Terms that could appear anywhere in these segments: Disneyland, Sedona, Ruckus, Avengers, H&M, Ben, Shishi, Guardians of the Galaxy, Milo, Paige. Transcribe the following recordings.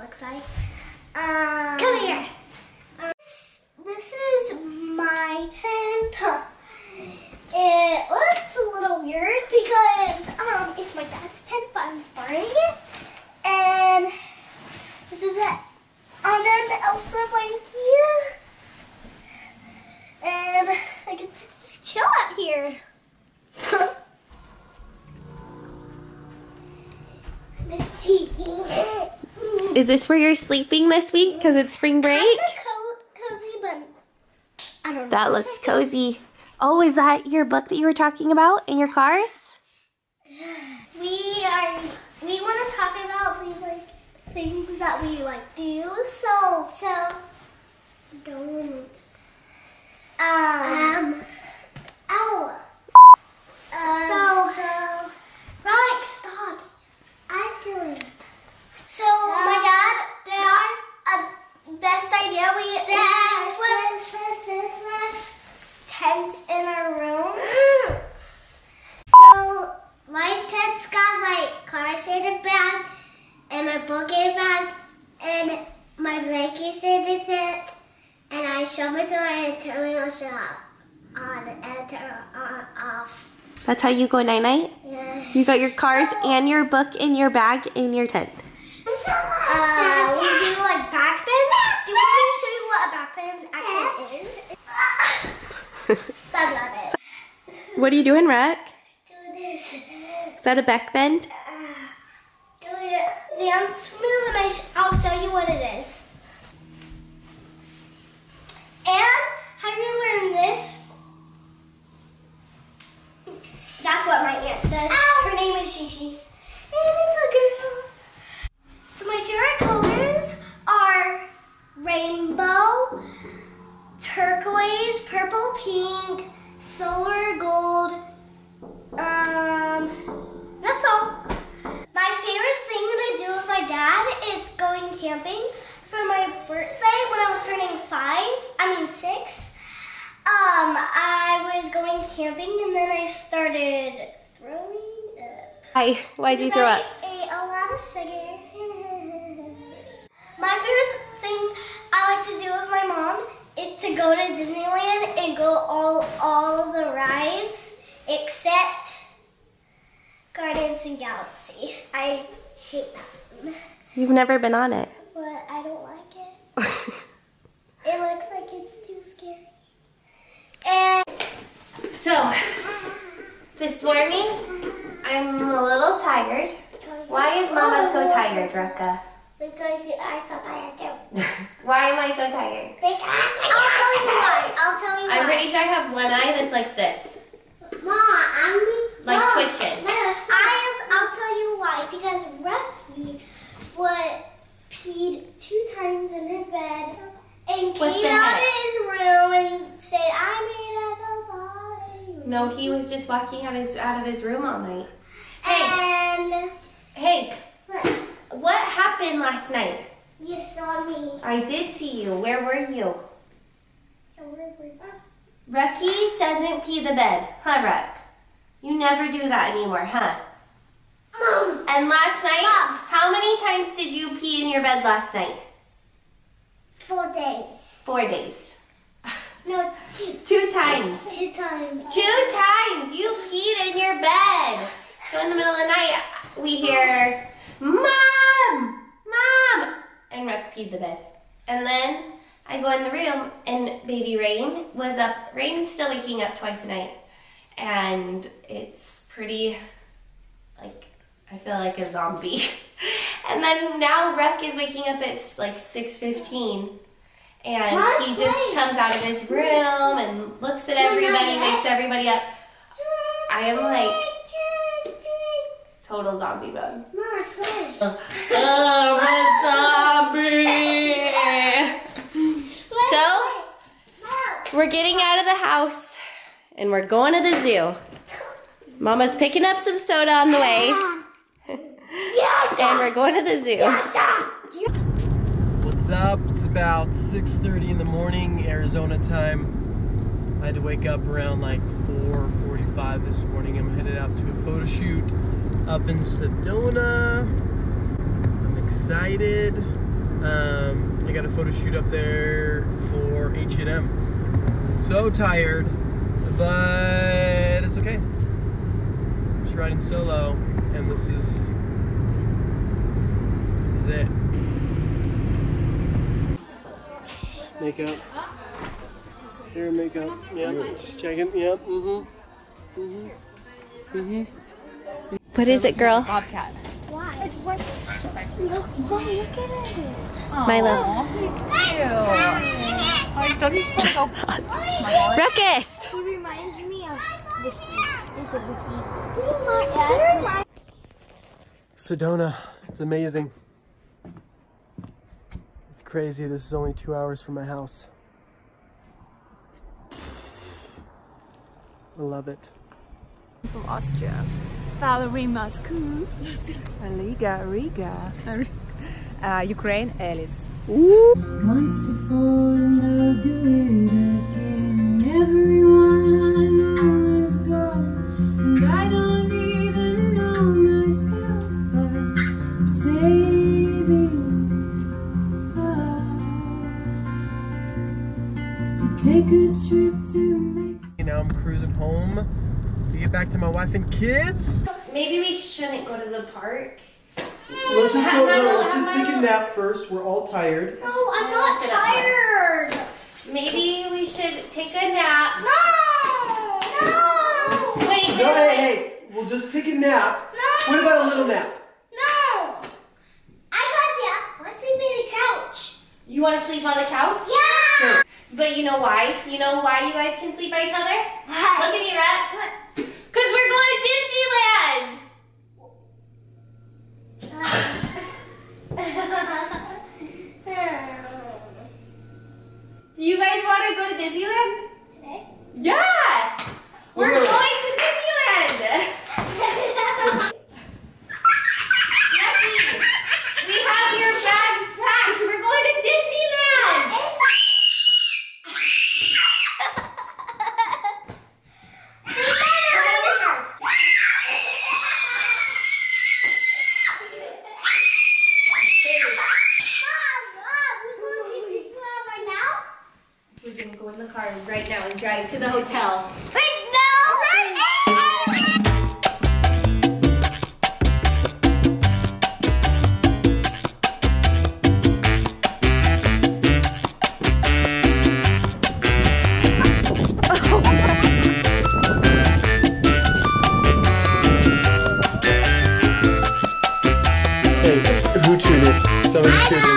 looks like. Come here. This is my tent. It looks a little weird because it's my dad's tent, but I'm borrowing it. And this is it. And then Elsa blanket. And I can chill out here. Is this where you're sleeping this week? Because it's spring break? Cozy, but I don't know. That looks cozy. Oh, is that your book that you were talking about in your cars? We want to talk about these, things that we do. So don't. That's how you go night-night? Yeah. You got your cars and your book in your bag in your tent. We do backbend. Do we want to show you what a backbend actually is? I love it. What are you doing, Ruck? Do this. Is that a backbend? Do it. Dance move and I'll show you what it is. And how you learn this? That's what my aunt does. Ow. Her name is Shishi. And it's a girl. So my favorite colors are rainbow, turquoise, purple, pink, silver, gold. That's all. My favorite thing that I do with my dad is going camping. For my birthday, when I was turning 6, I was going camping and then I started throwing up. Hi, why'd you throw up? I ate a lot of sugar. My favorite thing I like to do with my mom is to go to Disneyland and go all of the rides except Guardians of the Galaxy. I hate that one. You've never been on it. Well, I don't like it. It looks like it's too scary. And so, this morning, I'm a little tired. Why is Mama so tired, Rucka? Because you are so tired too. Why am I so tired? Because I'll tell you why. I'm pretty sure I have one eye that's like this. Mom, twitching. I'll tell you why. Because Rucky peed 2 times in his bed. And came out of his room and said, "I made up a lie." No, he was just walking out of his room all night. Hey, what happened last night? You saw me. I did see you. Where were you? Rucky doesn't pee the bed, huh, Ruck? You never do that anymore, huh? Mom. And last night, Mom, how many times did you pee in your bed last night? 4 days. 4 days. No, it's 2. 2 times. 2 times. 2 times! You peed in your bed. So in the middle of the night, we hear, "Mom! Mom!" And Ruck peed the bed. And then I go in the room and baby Rain was up. Rain's still waking up twice a night. And it's pretty, I feel like a zombie. And then now Ruck is waking up at 6:15 and he just comes out of his room and looks at everybody, wakes everybody up. I am total zombie mode. I'm a zombie! So, we're getting out of the house and we're going to the zoo. Mama's picking up some soda on the way. And we're going to the zoo. What's up? It's about 6:30 in the morning, Arizona time. I had to wake up around 4:45 this morning. I'm headed out to a photo shoot up in Sedona. I'm excited. I got a photo shoot up there for H&M. So tired, but it's okay. I'm just riding solo, and this is it. Makeup. Hair makeup. Yep. Just checking. Yep. Mm-hmm. Mm-hmm. Mm-hmm. What is it, girl? Bobcat. Why? It's worth it. Look, look at it. Milo. He's cute. Don't you just want to go? Ruckus! He reminds me of Vicky. Sedona. It's amazing. It's crazy. This is only 2 hours from my house. I love it. From Austria. Valerie Moscow. Aliga, Riga. Ukraine, Alice. Ooh. Once before and I'll do it again. Everyone I know is gone. And I don't even know myself. I'm saving love to take a trip to Mexico. Now I'm cruising home. Get back to my wife and kids. Maybe we shouldn't go to the park. Let's just go. No, let's just take a nap first. We're all tired. No, I'm not tired. Maybe we should take a nap. No! No! Wait, no, hey, we'll just take a nap. No! What about a little nap? No! I got the nap. Let's sleep on the couch. You want to sleep on the couch? Yeah! Sure. But you know why? You know why you guys can sleep by each other? Why? Look at me, Rat. Because we're going to Disneyland! Do you guys want to go to Disneyland? Today? Yeah! We're going to Disneyland! Yucky! We have your bags packed! We're going to Disneyland! Right now and drive to the hotel. Hey, who cheated? Someone cheated.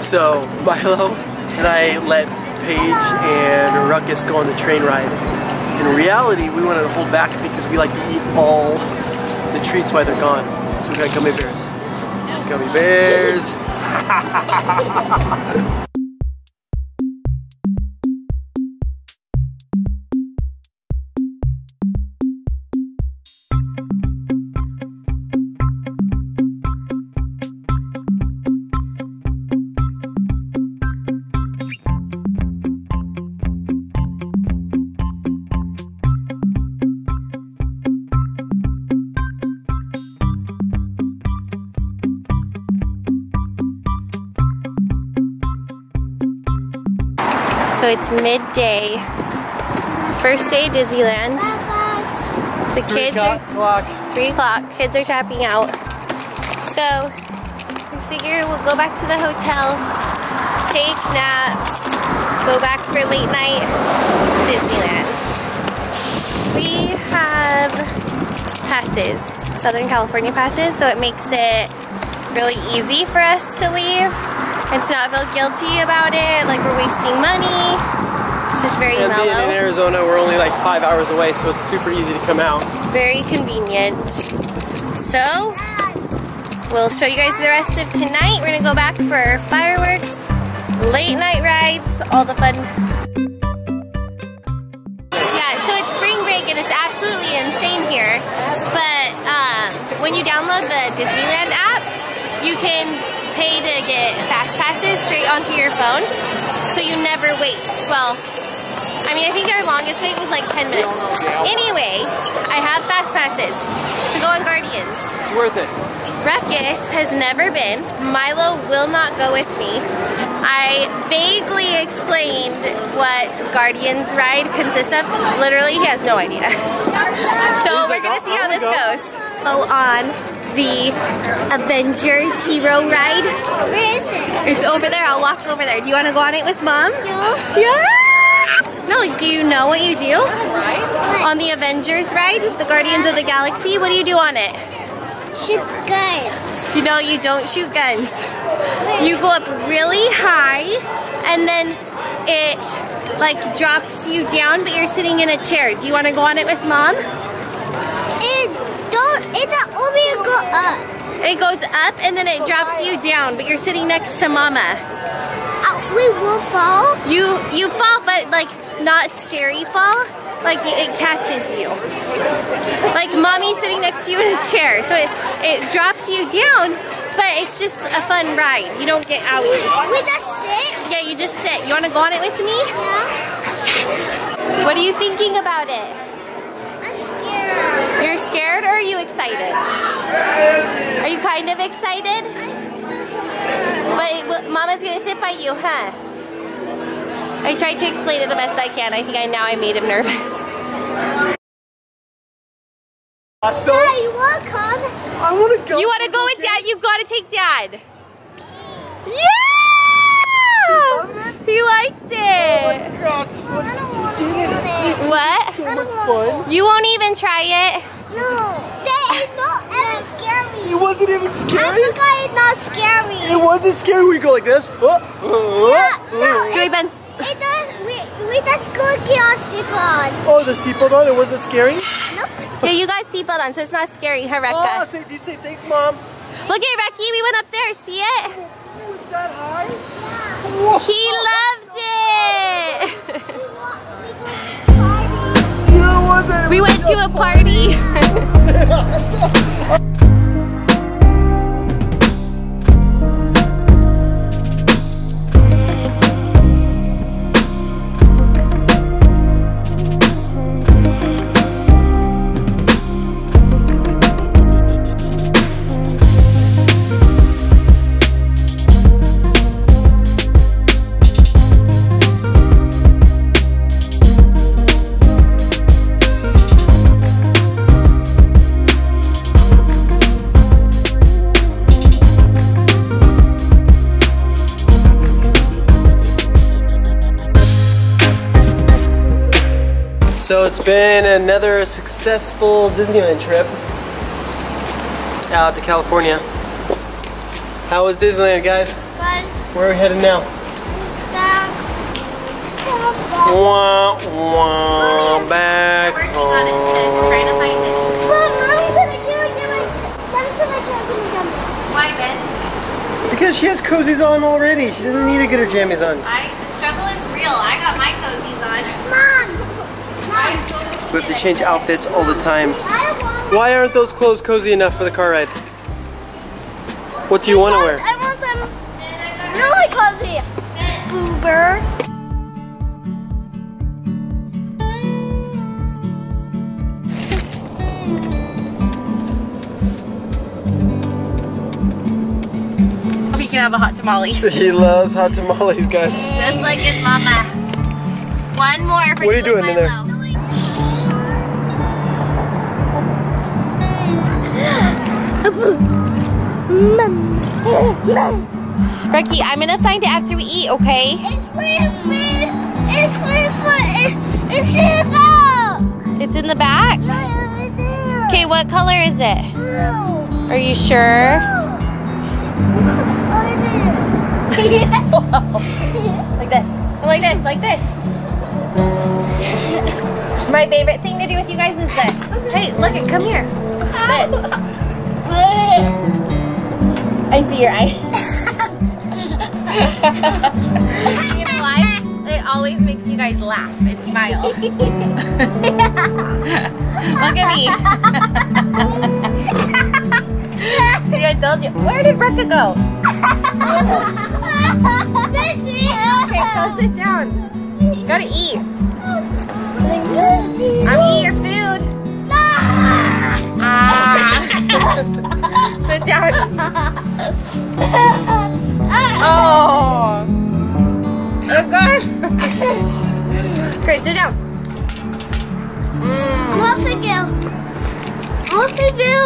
So Milo and I let Paige and Ruckus go on the train ride. In reality, we wanted to hold back because we like to eat all the treats while they're gone. So we got gummy bears. Gummy bears. So it's midday. First day at Disneyland. The kids are 3 o'clock. Kids are tapping out. So I figure we'll go back to the hotel, take naps, go back for late night Disneyland. We have passes, Southern California passes, so it makes it really easy for us to leave and to not feel guilty about it, like we're wasting money. It's just very mellow. And being in Arizona, we're only like 5 hours away, so it's super easy to come out. Very convenient. So we'll show you guys the rest of tonight. We're gonna go back for fireworks, late night rides, all the fun. Yeah, so it's spring break and it's absolutely insane here. But when you download the Disneyland app, you can pay to get fast passes straight onto your phone. So you never wait. Well, I mean, I think our longest wait was like 10 minutes. Anyway, I have fast passes to go on Guardians. It's worth it. Ruckus has never been. Milo will not go with me. I vaguely explained what Guardians ride consists of. Literally, he has no idea. So we're gonna see how this goes. Go on the Avengers hero ride. Where is it? It's over there. I'll walk over there. Do you want to go on it with Mom? No. Yeah. No, like, do you know what you do? On the Avengers ride, the Guardians of the Galaxy, what do you do on it? Shoot guns. You know, you don't shoot guns. You go up really high and then it like drops you down, but you're sitting in a chair. Do you want to go on it with Mom? It only goes up. It goes up and then it drops you down, but you're sitting next to Mama. We will fall? You fall, but like not scary fall. Like, it catches you. Like, Mommy's sitting next to you in a chair, so it drops you down, but it's just a fun ride. You don't get owies. We just sit? Yeah, you just sit. You want to go on it with me? Yeah. Yes. What are you thinking about it? I'm scared. You're scared or are you excited? Are you kind of excited? I'm still scared. But Mama's going to sit by you, huh? I tried to explain it the best I can. I think now I made him nervous. Awesome. Dad, you wanna come? I wanna go. You wanna go with Dad? You gotta take Dad. Yeah! He liked it. Oh my gosh. I don't want to. What? It was so much fun. You won't even try it? No. Dad, it's not ever scary. It wasn't even scary? I forgot it's not scary. It wasn't scary. We go like this. No. It does, we just go get our seatbelt on. Oh, the seatbelt on? It wasn't scary? Nope. Yeah, you got seatbelt on, so it's not scary, huh, Rekka? Oh, you say thanks, Mom. Look at Rekki, we went up there, see it? It was that high? Yeah. He loved it! We went to a party. So it's been another successful Disneyland trip out to California. How was Disneyland, guys? Fun. Where are we headed now? Back. Wah, wah, back. We're working on it, sis. Trying to find it. Look, Mommy said I can't get my... Daddy said I can't get my jammies. Why, Ben? Because she has cozies on already. She doesn't need to get her jammies on. The struggle is real. I got my cozies on. Mom! We have to change outfits all the time. Why aren't those clothes cozy enough for the car ride? What do you want to wear? I want them really cozy. Boober. He can have a hot tamale. He loves hot tamales, guys. Just like his mama. One more for you. What are you doing in there? Ricky, I'm gonna find it after we eat, okay? It's in the back. It's in the back? Okay, what color is it? Blue. Are you sure? Like this. Like this, like this. My favorite thing to do with you guys is this. Hey, look it, come here. This. I see your eyes. You know why? It always makes you guys laugh and smile. Look at me. See, I told you. Where did Rucka go? Okay, go sit down. Gotta eat. I'm eating your food. Sit down. Oh, oh gosh. Okay, sit down. What to do?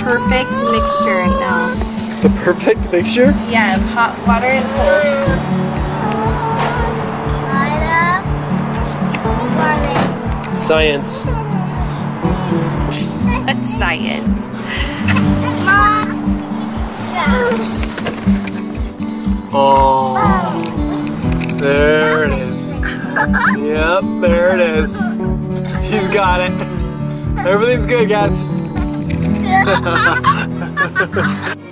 Perfect mixture right now. The perfect mixture? Yeah, of hot water and cold. Science. That's science. Oh, there it is. Yep, there it is. He's got it. Everything's good, guys. Ha ha ha ha ha ha.